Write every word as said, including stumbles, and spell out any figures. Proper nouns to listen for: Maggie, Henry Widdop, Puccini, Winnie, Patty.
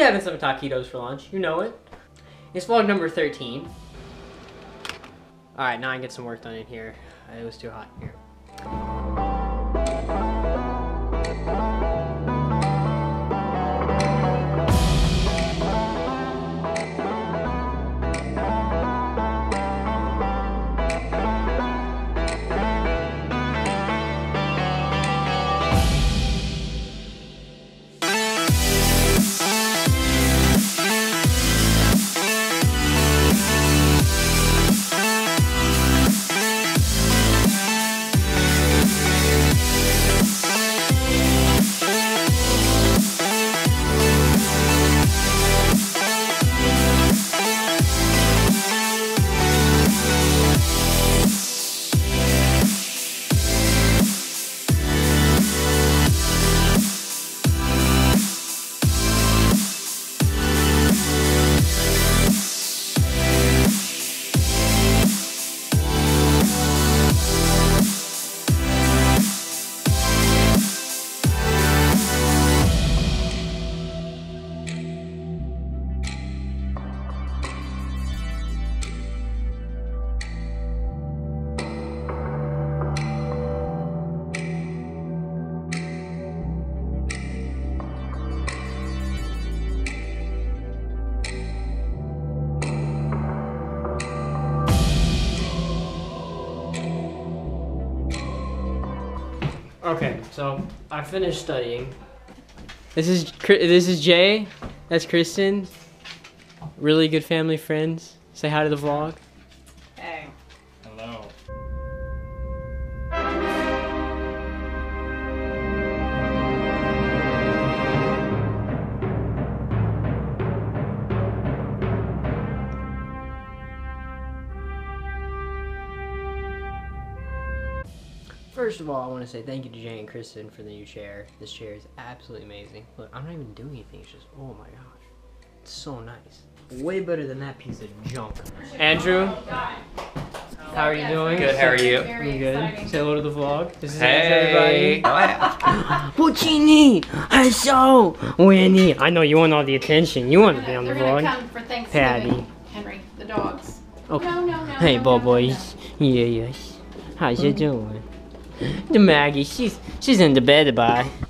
we having some taquitos for lunch. You know it. It's vlog number thirteen. All right, now I can get some work done in here. It was too hot in here. Okay, so I finished studying. This is this is Jay. That's Kristen. Really good family friends. Say hi to the vlog. Hey. Hello. First of all, I want to say thank you to Jay and Kristen for the new chair. This chair is absolutely amazing. Look, I'm not even doing anything. It's just, oh my gosh. It's so nice. Way better than that piece of junk. Andrew, how are you doing? Good, how are you? I'm good. Say hello to the vlog. This is hey. everybody. Puccini, I saw Winnie. I know you want all the attention. You want to be on the vlog. Come for Patty. Henry, the dogs. Okay. No, no, no, hey, no, ball no, boys. No. Yeah, yes. How's you doing? The Maggie, she's she's in the bed by.